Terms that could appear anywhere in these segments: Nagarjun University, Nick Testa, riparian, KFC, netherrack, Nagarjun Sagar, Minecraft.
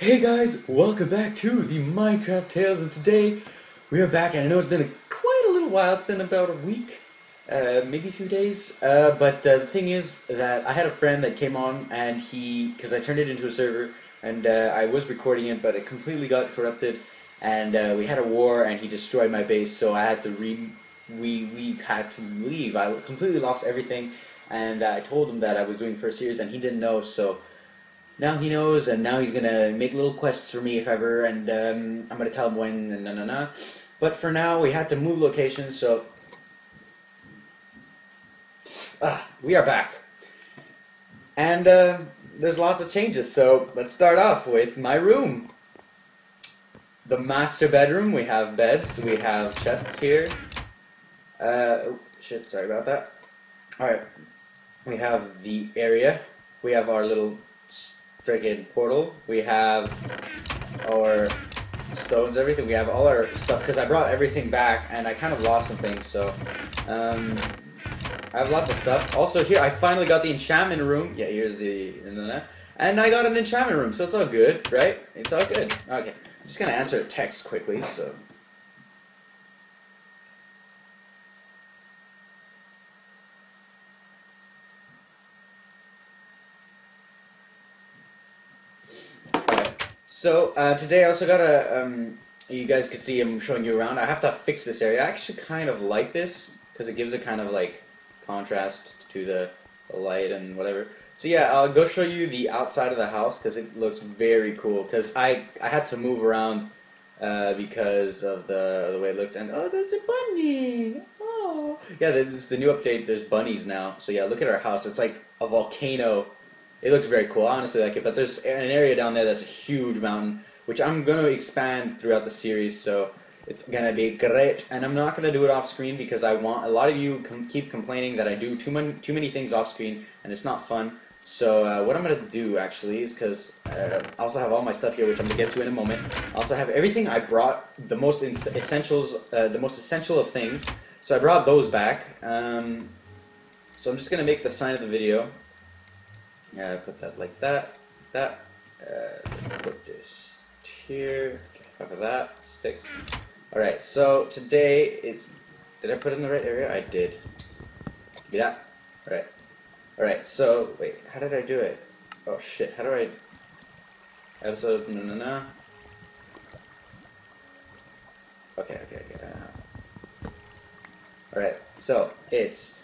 Hey guys, welcome back to the Minecraft Tales, and today we are back, and I know it's been quite a little while. It's been about a week, maybe a few days, but the thing is that I had a friend that came on, and because I turned it into a server, and I was recording it, but it completely got corrupted, and we had a war, and he destroyed my base, so I had to leave. I completely lost everything, and I told him that I was doing first series, and he didn't know, so now he knows, and now he's gonna make little quests for me if ever, and I'm gonna tell him when, and na-na-na. But for now, we had to move locations, so... we are back. And there's lots of changes, so let's start off with my room. The master bedroom, we have beds, we have chests here. Oh, shit, sorry about that. Alright, we have the area, we have our little... freaking portal. We have our stones, everything. We have all our stuff because I brought everything back, and I kind of lost some things. So I have lots of stuff. Also here, I finally got the enchantment room. Yeah, here's the and I got an enchantment room. So it's all good, right? It's all good. Okay, I'm just gonna answer a text quickly. So. So, today I also got a, you guys can see I'm showing you around. I have to fix this area. I actually kind of like this, because it gives a kind of, like, contrast to the light and whatever. So yeah, I'll go show you the outside of the house, because it looks very cool. Because I had to move around, because of the way it looks. And, oh, there's a bunny! Oh! Yeah, this is the new update. There's bunnies now. So yeah, look at our house. It's like a volcano. It looks very cool. I honestly like it, but there's an area down there that's a huge mountain, which I'm going to expand throughout the series, so it's going to be great. And I'm not going to do it off screen because I want... A lot of you keep complaining that I do too many things off screen, and it's not fun. So what I'm going to do, actually, is because I also have all my stuff here, which I'm going to get to in a moment. I also have everything I brought, the most essentials, the most essential of things. So I brought those back. So I'm just going to make the sign of the video. Yeah, put that like that, put this here, cover that, sticks. Alright, so today is, did I put it in the right area? I did. Yeah, alright. Alright, so, wait, how did I do it? Oh shit, how do I, episode, no. Okay. Alright, so, it's,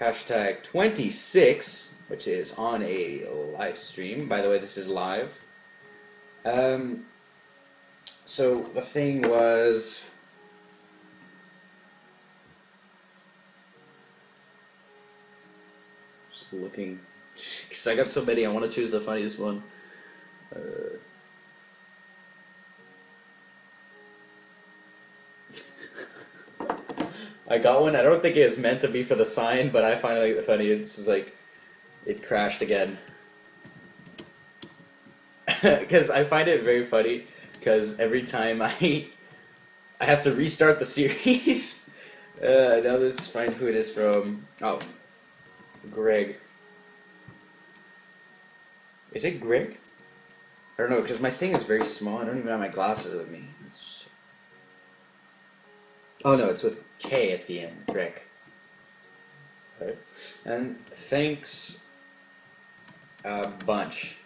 Hashtag 26, which is on a live stream. By the way, this is live. So the thing was... Just looking... Because I got so many, I want to choose the funniest one. I got one. I don't think it was meant to be for the sign, but I finally the funny. This is like, it crashed again. Because I find it very funny. Because every time I have to restart the series. Now let's find who it is from. Oh, Greg. Is it Greg? I don't know. Because my thing is very small. I don't even have my glasses with me. It's just... Oh no, it's with K at the end, Rick. Alright. And thanks a bunch.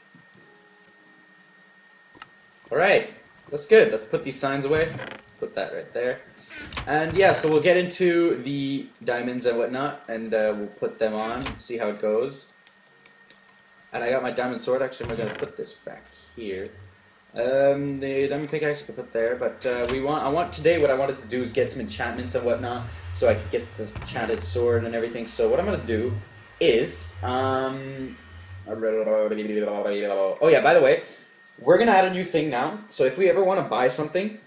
Alright, that's good. Let's put these signs away. Put that right there. And yeah, so we'll get into the diamonds and whatnot, and we'll put them on, see how it goes. And I got my diamond sword. Actually, I'm going to put this back here. The diamond pickaxe I could put there, but what I wanted to do is get some enchantments and whatnot, so I could get this enchanted sword and everything. So what I'm gonna do is, oh yeah, by the way, we're gonna add a new thing now. So if we ever want to buy something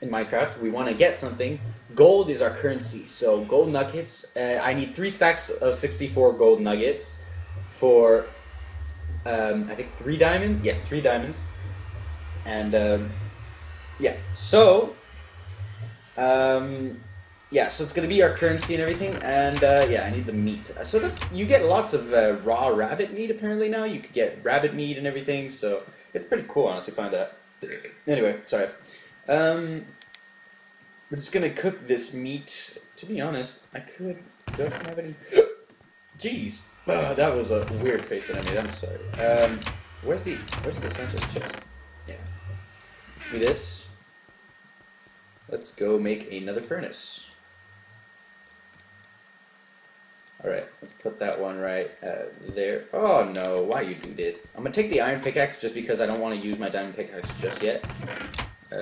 in Minecraft, we want to get something. Gold is our currency, so gold nuggets. I need 3 stacks of 64 gold nuggets for, I think 3 diamonds. Yeah, 3 diamonds. And yeah, so Yeah, so it's going to be our currency and everything, and yeah, I need the meat. So you get lots of raw rabbit meat, apparently, now. You could get rabbit meat and everything, so it's pretty cool, honestly, find that. Anyway, sorry. We're just going to cook this meat. To be honest, don't have any... Jeez! That was a weird face that I made, I'm sorry. Where's the essentials chest? Yeah. Do this. Let's go make another furnace. Alright, let's put that one right there. Oh no, why you do this? I'm gonna take the iron pickaxe just because I don't want to use my diamond pickaxe just yet. Put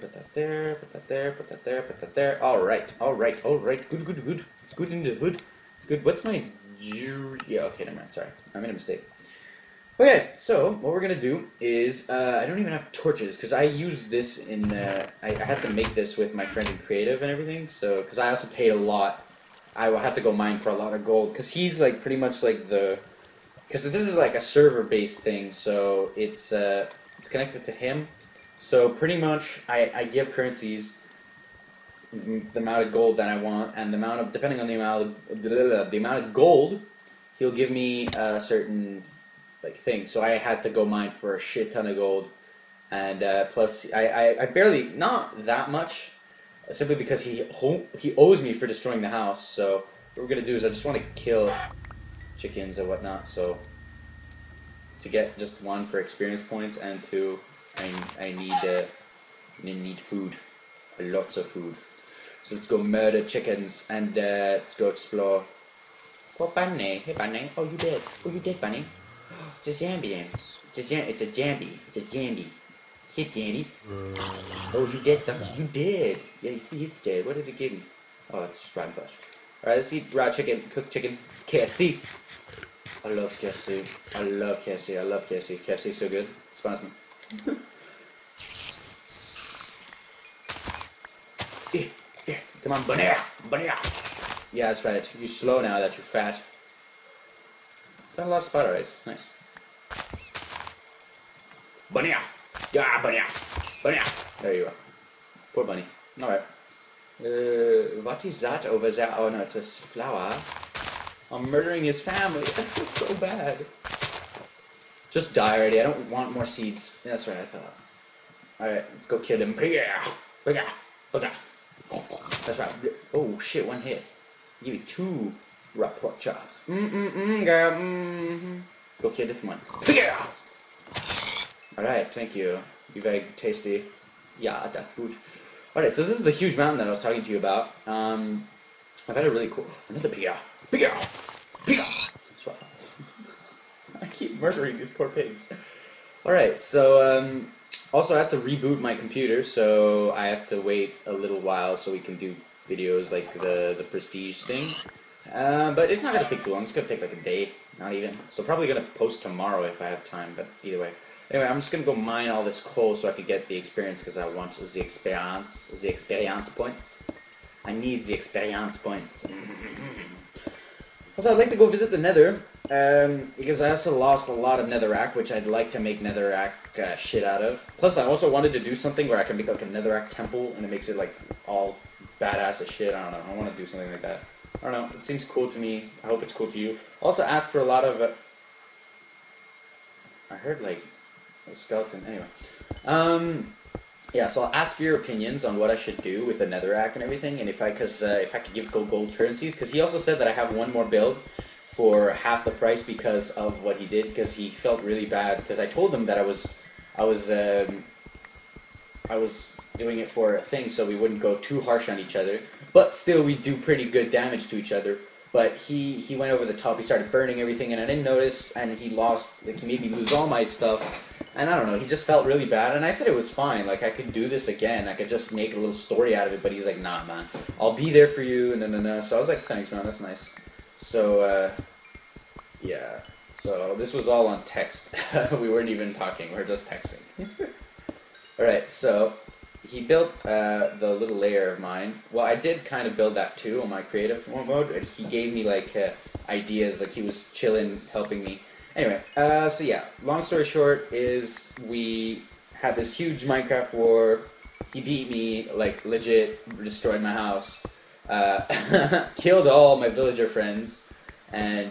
that there, put that there, put that there, put that there. Alright, alright, alright. Good, good, good. It's good in the hood. It's good. What's my... Yeah, okay, never mind. Sorry. I made a mistake. Okay, so what we're gonna do is I don't even have torches because I use this in I had to make this with my friend in creative and everything. So because I also paid a lot, I will have to go mine for a lot of gold because he's like pretty much like the because this is like a server-based thing, so it's connected to him. So pretty much I give currencies the amount of gold that I want and the amount of depending on the amount of gold he'll give me a certain like thing, so I had to go mine for a shit ton of gold, and plus I barely not that much, simply because he owes me for destroying the house. So what we're gonna do is I just want to kill chickens and whatnot, so to get just one for experience points, and two, I need food, lots of food. So let's go murder chickens and let's go explore. Oh bunny, hey bunny, oh you dead? Oh you dead bunny? It's a jambi then. It's a jambi. It's a jambi. Hit jambi. Oh, you did something. You did. Yeah, you see, he's dead. What did he give me? Oh, it's just rotten flesh. Alright, let's eat raw chicken. Cooked chicken. KFC. I love KFC. I love KFC. I love KFC. KFC's so good. Sponsor me. Yeah. Come on, banana. Banana. Yeah, that's right. You're slow now that you're fat. Got a lot of spider eyes. Nice. Bunny! Yeah, bunny! Bunny! There you are. Poor bunny. Alright. What is that over there? Oh no, it's a flower. I'm murdering his family. That feels so bad. Just die already. I don't want more seeds. That's right, I thought. Alright, let's go kill him. That's right. Oh shit, one hit. Give me two. Rapport chops. Girl. Go kill this one. Yeah. Alright, thank you. You're very tasty. Yeah, that's food. Alright, so this is the huge mountain that I was talking to you about. I've had a really cool. Another pig. Pig. Pig. I keep murdering these poor pigs. Alright, so also I have to reboot my computer, so I have to wait a little while so we can do videos like the prestige thing. But it's not going to take too long. It's going to take like a day, not even. So probably going to post tomorrow if I have time, but either way. Anyway, I'm just going to go mine all this coal so I can get the experience, because I want the experience points. I need the experience points. Also, I'd like to go visit the nether, because I also lost a lot of netherrack, which I'd like to make netherrack shit out of. Plus, I also wanted to do something where I can make like a netherrack temple, and it makes it like all badass as shit. I don't know. I want to do something like that. I don't know, it seems cool to me. I hope it's cool to you. Also ask for a lot of... I heard, like, a skeleton. Anyway. Yeah, so I'll ask your opinions on what I should do with the netherrack and everything, and if I could give gold currencies, because he also said that I have one more build for half the price because of what he did, because he felt really bad, because I told him that I was doing it for a thing so we wouldn't go too harsh on each other, but still we do pretty good damage to each other. But he went over the top, he started burning everything, and I didn't notice, and he lost, like, he made me lose all my stuff, and I don't know, he just felt really bad, and I said it was fine, like, I could do this again, I could just make a little story out of it, but he's like, nah, man, I'll be there for you, and so I was like, thanks, man, that's nice. So, yeah, so this was all on text, we weren't even talking, we were just texting. Alright, so he built the little layer of mine. Well, I did kind of build that too on my creative mode. He gave me like ideas, like he was chilling, helping me. Anyway, so yeah, long story short is we had this huge Minecraft war. He beat me, like legit destroyed my house. Killed all my villager friends, and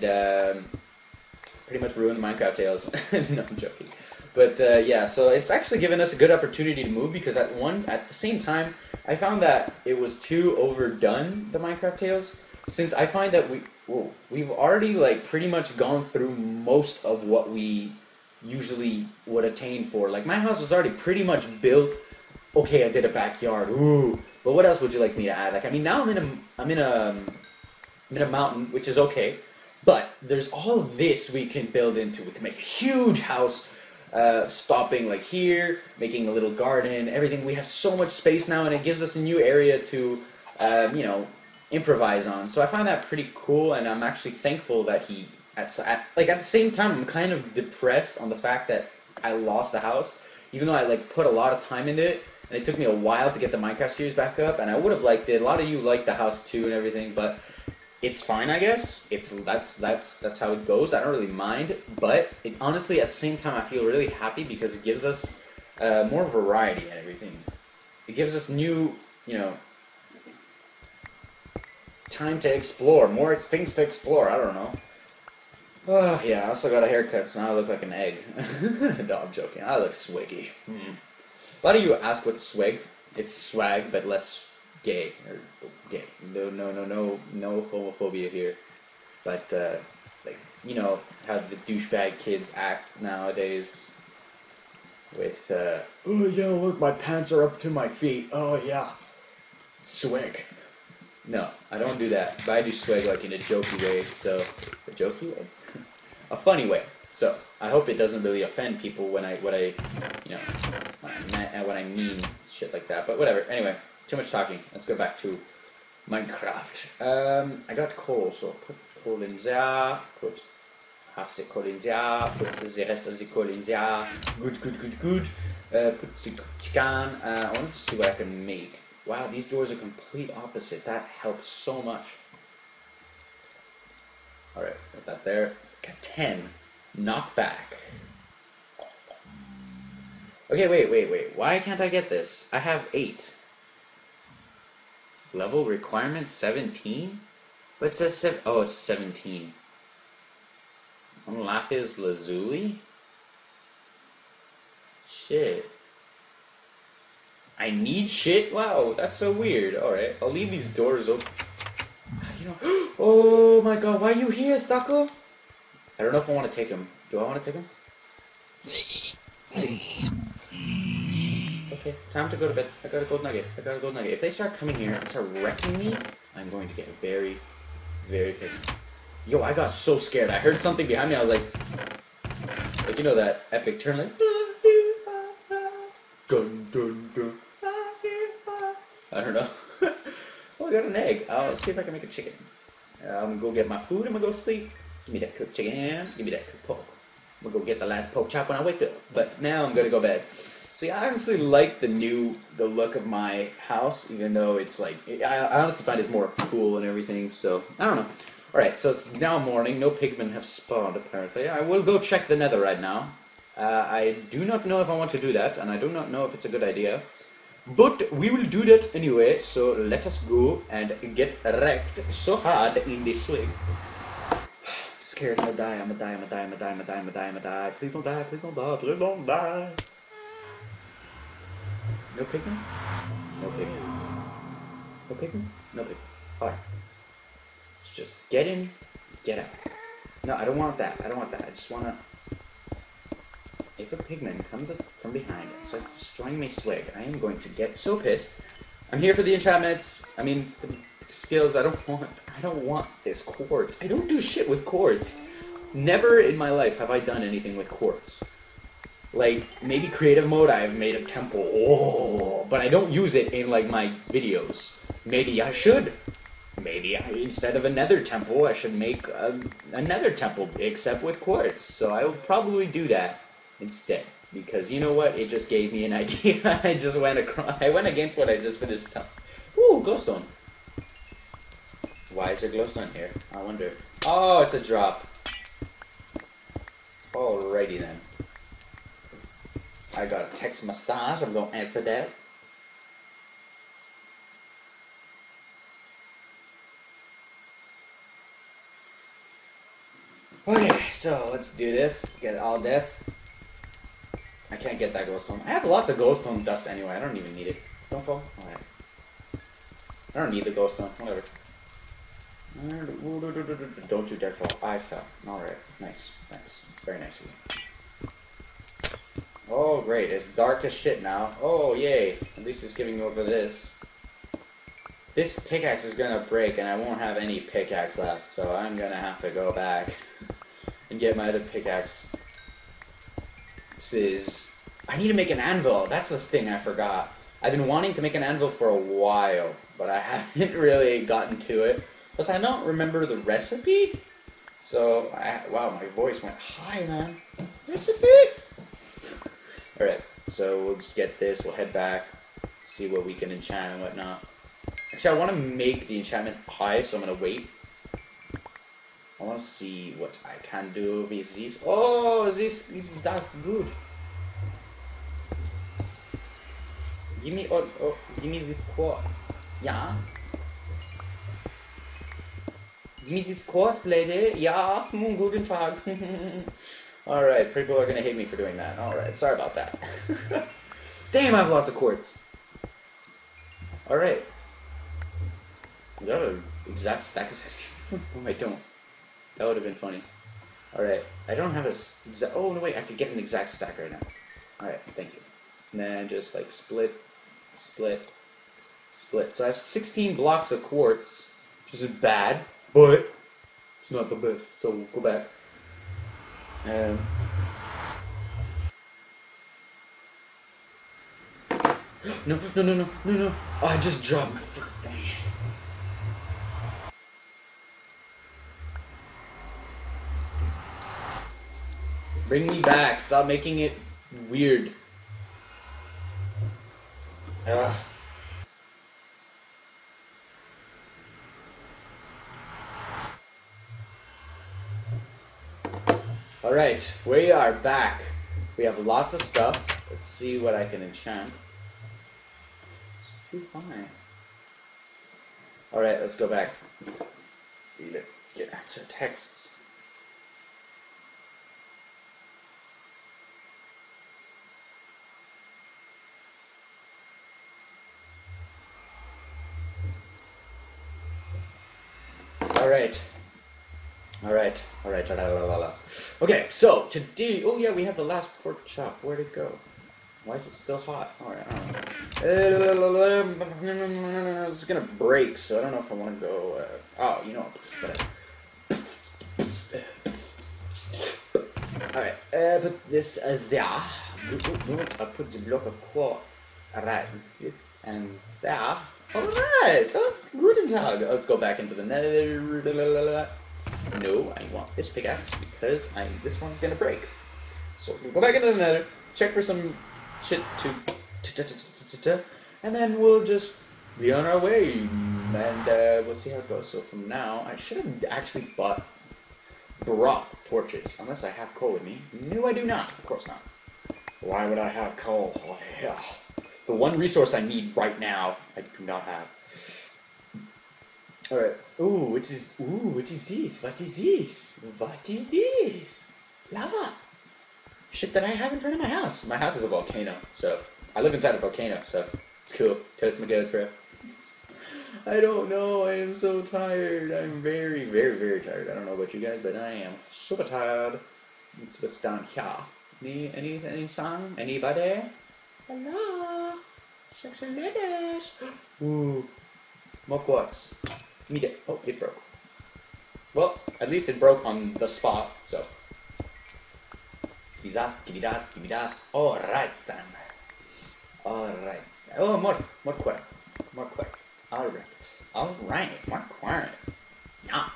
pretty much ruined Minecraft Tales. No, I'm joking. But yeah, so it's actually given us a good opportunity to move, because at the same time, I found that it was too overdone, the Minecraft Tales, since I find that we've already like pretty much gone through most of what we usually would attain for. Like, my house was already pretty much built. Okay, I did a backyard. Ooh, but what else would you like me to add? Like, I mean, now I'm in a mountain, which is okay, but there's all this we can build into. We can make a huge house. Stopping like here, making a little garden, everything. We have so much space now, and it gives us a new area to, you know, improvise on. So I find that pretty cool, and I'm actually thankful that he, at the same time, I'm kind of depressed on the fact that I lost the house, even though I like put a lot of time into it, and it took me a while to get the Minecraft series back up, and I would have liked it. A lot of you liked the house too and everything, but it's fine, I guess. That's how it goes. I don't really mind, but it, honestly, at the same time, I feel really happy because it gives us more variety and everything. It gives us new, you know, time to explore, more things to explore. I don't know. Oh yeah, I also got a haircut, so now I look like an egg. No, I'm joking. I look swiggy. A lot of you ask what's swig. It's swag, but less gay, or gay. No homophobia here, but like, you know how the douchebag kids act nowadays with oh yeah, look, my pants are up to my feet, oh yeah, swig. No, I don't do that, but I do swig like in a jokey way, so a jokey way, a funny way. So I hope it doesn't really offend people when I mean shit like that, but whatever. Anyway. Too much talking. Let's go back to Minecraft. I got coal, so put coal in there. Put half the coal in there. Put the rest of the coal in there. Good, good, good, good. Put the chicken. I want to see what I can make. Wow, these doors are complete opposite. That helps so much. Alright, put that there. Got 10. Knockback. Okay, wait. Why can't I get this? I have 8. Level requirement 17? But it says oh, it's 17. On lapis lazuli? Shit. I need shit? Wow, that's so weird. Alright, I'll leave these doors open. You know, oh my god, why are you here, Thaco? I don't know if I want to take him. Do I want to take him? Okay, time to go to bed. I got a gold nugget. If they start coming here and start wrecking me, I'm going to get very, very pissed. Yo, I got so scared. I heard something behind me. I was like you know that epic turn, like dun dun dun. I don't know. Oh, I got an egg. I'll see if I can make a chicken. I'm gonna go get my food. I'm gonna go sleep. Give me that cooked chicken. Give me that cooked pork. I'm gonna go get the last pork chop when I wake up. But now I'm gonna go bed. See, I honestly like the look of my house, even though it's like, I honestly find it's more cool and everything, so, I don't know. Alright, so it's now morning, no pigmen have spawned, apparently. I will go check the nether right now. I do not know if I want to do that, and I do not know if it's a good idea. But we will do that anyway, so let us go and get wrecked so hard in this swing. I'm scared, I'm gonna die. Please don't die, please don't die. No pigment? No pigment? Alright. Let's just get in, get out. No, I don't want that. I just want to... If a pigman comes up from behind and starts destroying my swig, I am going to get so pissed. I'm here for the enchantments. I mean, the skills. I don't want this quartz. I don't do shit with quartz. Never in my life have I done anything with quartz. Like, maybe creative mode, I've made a temple, oh, but I don't use it in, like, my videos. Maybe I should. Maybe instead of a nether temple, I should make another temple, except with quartz. So I will probably do that instead, because you know what? It just gave me an idea. I just went across, I went against what I just finished telling. Ooh, glowstone. Why is there glowstone here? I wonder. Oh, it's a drop. Alrighty then. I got a text massage, I'm gonna answer that. Okay, so let's do this. Get all death. I can't get that glowstone. I have lots of glowstone dust anyway. I don't even need it. Don't fall. Alright. I don't need the glowstone. Whatever. Don't you dare fall. I fell. Alright. Nice. Nice. Very nice of you. Oh, great. It's dark as shit now. Oh, yay. At least it's giving me over this. This pickaxe is gonna break and I won't have any pickaxe left, so I'm gonna have to go back and get my other pickaxe. This is... I need to make an anvil. That's the thing I forgot. I've been wanting to make an anvil for a while, but I haven't really gotten to it. Plus, I don't remember the recipe. So, wow, my voice went high, man. Recipe? Alright, so we'll just get this. We'll head back, see what we can enchant and whatnot. Actually, I want to make the enchantment high, so I'm going to wait. I want to see what I can do with this. Oh, this is just good. Give me give me these quartz. Yeah. Give me these quartz, lady. Yeah. Guten Tag. All right, people are gonna hate me for doing that. All right, sorry about that. Damn, I have lots of quartz. All right. Is that an exact stack of 60? Oh, I don't. That would have been funny. All right, I don't have a exact. Oh no, wait, I could get an exact stack right now. All right, thank you. And then just like split, split, split. So I have 16 blocks of quartz, which isn't bad, but it's not the best. So we'll go back. No. Oh, I just dropped my freaking thing. Bring me back. Stop making it weird. Alright, we are back. We have lots of stuff. Let's see what I can enchant. It's too high. Alright, let's go back. Get out to texts. Alright, okay, so today, oh yeah, we have the last pork chop. Where'd it go? Why is it still hot? Alright, I don't know. This is gonna break, so I don't know if I wanna go, oh, you know, alright, put this as there. I put the block of quartz. Alright, this and there. Alright, guten Tag. Let's go back into the nether. No, I want this pickaxe because this one's gonna break. So we'll go back into the nether, check for some shit to, and then we'll just be on our way, and we'll see how it goes. So from now, I should have actually brought torches, unless I have coal with me. No, I do not. Of course not. Why would I have coal? Oh, yeah. The one resource I need right now, I do not have. Alright. Ooh, what is this? What is this? What is this? Lava! Shit that I have in front of my house. My house is a volcano, so... I live inside a volcano, so... It's cool. Totes my goats, bro. I don't know, I am so tired. I'm very, very, very tired. I don't know about you guys, but I am super tired. That's what's down here. Any song? Anybody? Hello, sexy ladies. Ooh, more quartz. Need it. Oh, it broke. Well, at least it broke on the spot. So, give me that. All right, Stan. All right. Oh, more quartz. All right, more quartz. Yeah.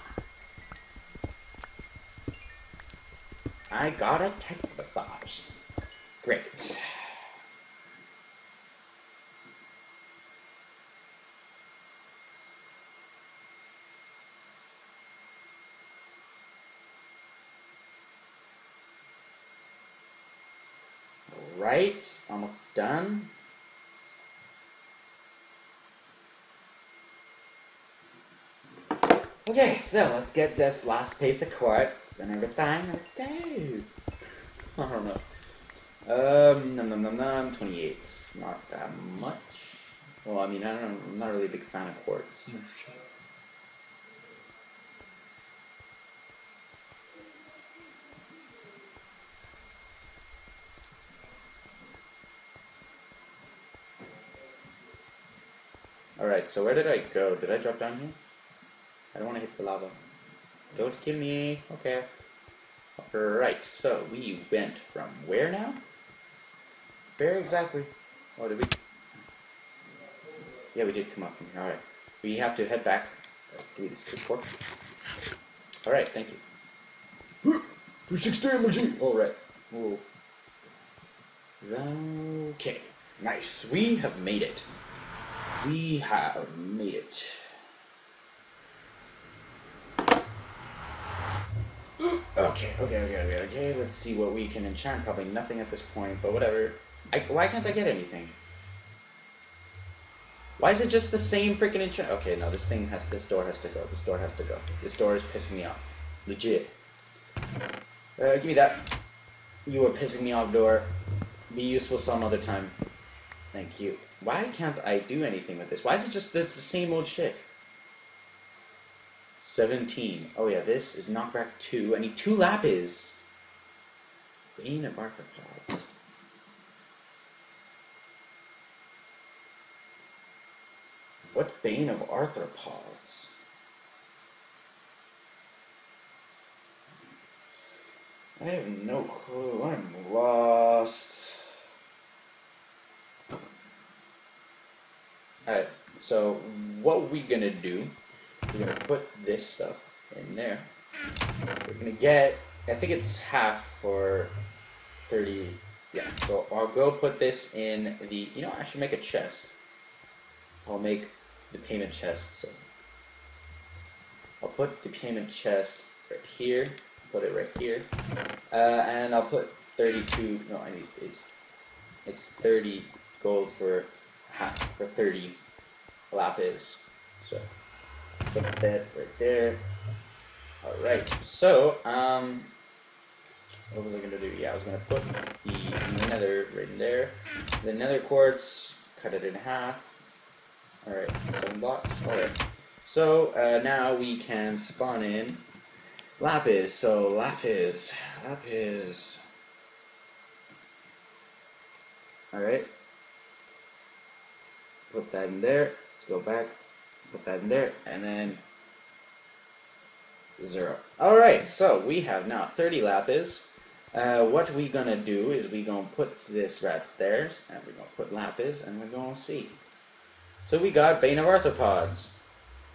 I got a text massage. Great. Right, almost done. Okay, so let's get this last piece of quartz and everything, and let's go. I don't know. Num 28. Not that much. Well, I mean, I don't know, I'm not really a big fan of quartz. Oh, shit. Alright, so where did I go? Did I drop down here? I don't want to hit the lava. Don't kill me. Okay. Alright, so we went from where now? Where exactly? Oh, did we? Yeah, we did come up from here. Alright. We have to head back. Give me this quick fork. Alright, thank you. 360 energy! Alright. Whoa. Okay. Nice. We have made it. We have made it. Okay, let's see what we can enchant. Probably nothing at this point, but whatever. Why can't I get anything? Why is it just the same freaking enchant? Okay, no, this door has to go. This door is pissing me off. Legit. Give me that. You are pissing me off, door. Be useful some other time. Thank you. Why can't I do anything with this? Why is it just the same old shit? 17. Oh yeah, this is knockback 2. I need 2 lapis. Bane of arthropods. What's Bane of arthropods? I have no clue. I'm lost. Alright, so what we're gonna do, we're gonna put this stuff in there. We're gonna get, I think it's half for 30, yeah. So I'll go put this in the, you know, I should make a chest. I'll make the payment chest, so. I'll put the payment chest right here, put it right here. And I'll put 32, no, I mean, it's 30 gold for half, for 30 lapis, so. Put that right there. Alright, so, what was I gonna do? Yeah, I was gonna put the nether right in there. The nether quartz, cut it in half. Alright, 7 blocks. Alright, so now we can spawn in lapis. So, lapis. Alright, put that in there. Let's go back. Put that in there, and then 0. Alright, so we have now 30 lapis. What we gonna do is we gonna put this right stairs, and we're gonna put lapis, and we're gonna see. So we got Bane of arthropods.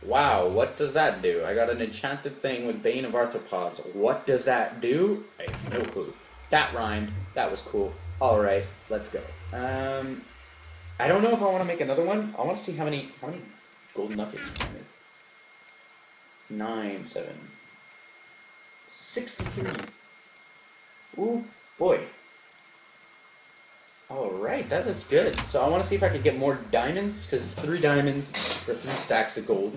Wow, what does that do? I got an enchanted thing with Bane of arthropods. What does that do? I have no clue. That rhymed. That was cool. Alright, let's go. I don't know if I want to make another one. I want to see how many gold nuggets. 9, 7, 63. Ooh, boy. Alright, that is good. So I want to see if I could get more diamonds, because it's 3 diamonds for 3 stacks of gold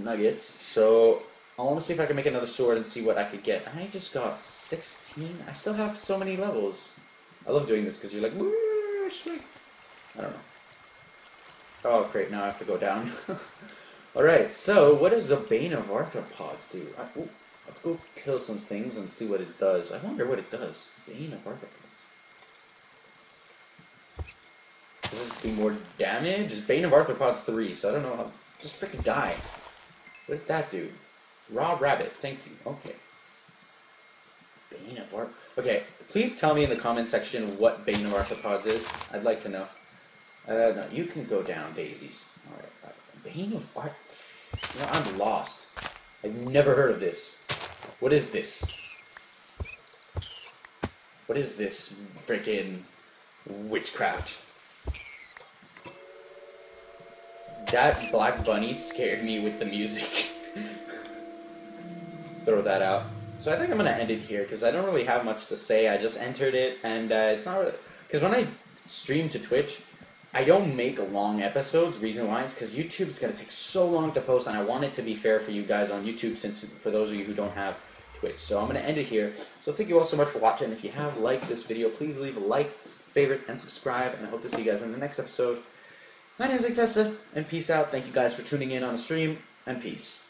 nuggets. So I want to see if I can make another sword and see what I could get. I just got 16. I still have so many levels. I love doing this, because you're like, woo, sweet. I don't know. Oh, great, now I have to go down. Alright, so what does the Bane of arthropods do? Let's go kill some things and see what it does. I wonder what it does. Bane of arthropods. Does this do more damage? Is Bane of arthropods 3, so I don't know how... Just freaking die. What did that do? Raw rabbit, thank you. Okay. Bane of arthropods... Okay, please tell me in the comment section what Bane of arthropods is. I'd like to know. No, you can go down, daisies. Alright, Bane of Art... No, I'm lost. I've never heard of this. What is this? What is this freaking witchcraft? That black bunny scared me with the music. Throw that out. So I think I'm gonna end it here, because I don't really have much to say. I just entered it, and it's not really... Because when I stream to Twitch... I don't make long episodes. Reason why is because YouTube's going to take so long to post, and I want it to be fair for you guys on YouTube, since for those of you who don't have Twitch. So I'm going to end it here. So thank you all so much for watching. And if you have liked this video, please leave a like, favorite, and subscribe. And I hope to see you guys in the next episode. My name is Nick Testa, and peace out. Thank you guys for tuning in on the stream, and peace.